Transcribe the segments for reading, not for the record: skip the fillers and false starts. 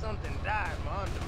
Something died in my underpants.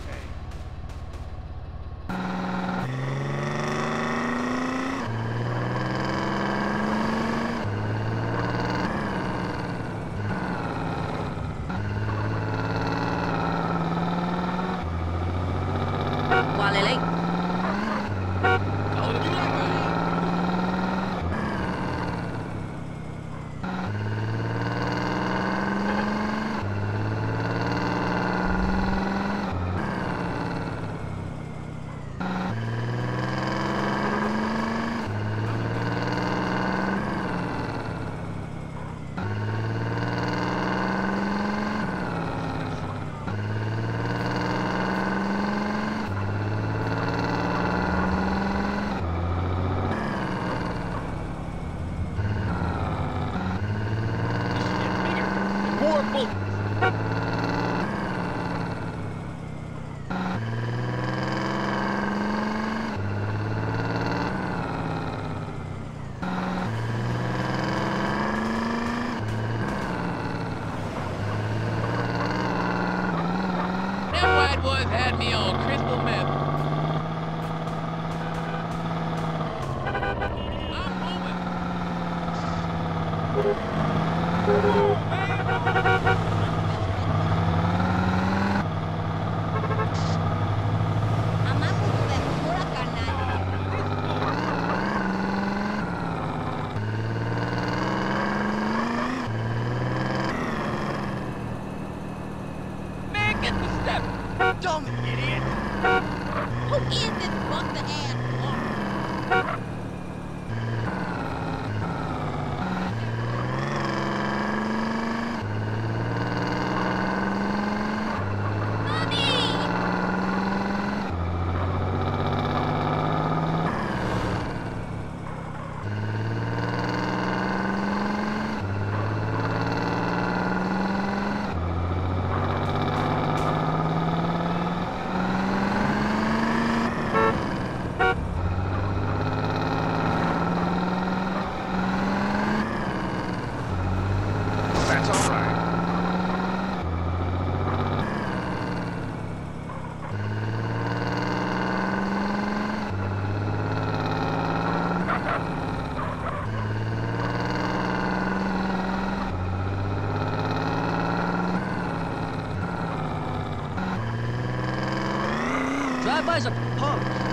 Drive-bys are punks.